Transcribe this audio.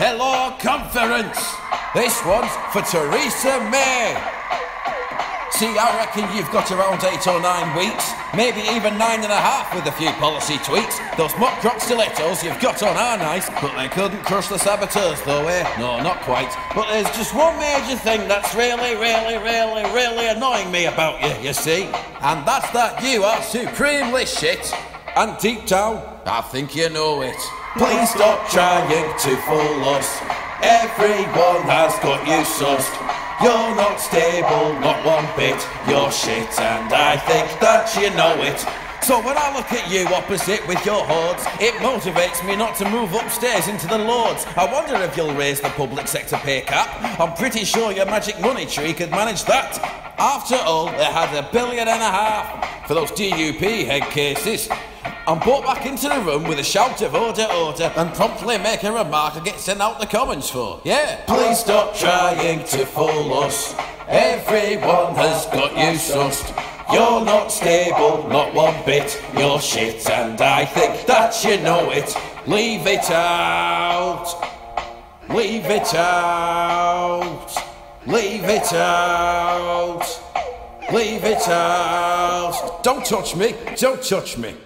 Hello, conference. This one's for Theresa May. See, I reckon you've got around 8 or 9 weeks, maybe even 9 and a half with a few policy tweaks. Those muck-crop stilettos you've got on are nice, but they couldn't crush the saboteurs, though, eh? No, not quite. But there's just one major thing that's really annoying me about you, you see? And that's that you are supremely shit. And deep down, I think you know it. Please stop trying to fool us. Everyone has got you sussed. You're not stable, not one bit. You're shit, and I think that you know it. So when I look at you opposite with your hordes, it motivates me not to move upstairs into the Lords. I wonder if you'll raise the public sector pay cap. I'm pretty sure your magic money tree could manage that. After all, they had 1.5 billion for those DUP head cases. I'm brought back into the room with a shout of order, order, and promptly make a remark I get sent out the Commons for. Yeah. Please stop trying to fool us. Everyone has got you sussed. You're not stable, not one bit. You're shit, and I think that you know it. Leave it out. Leave it out. Leave it out. Leave it out. Don't touch me. Don't touch me.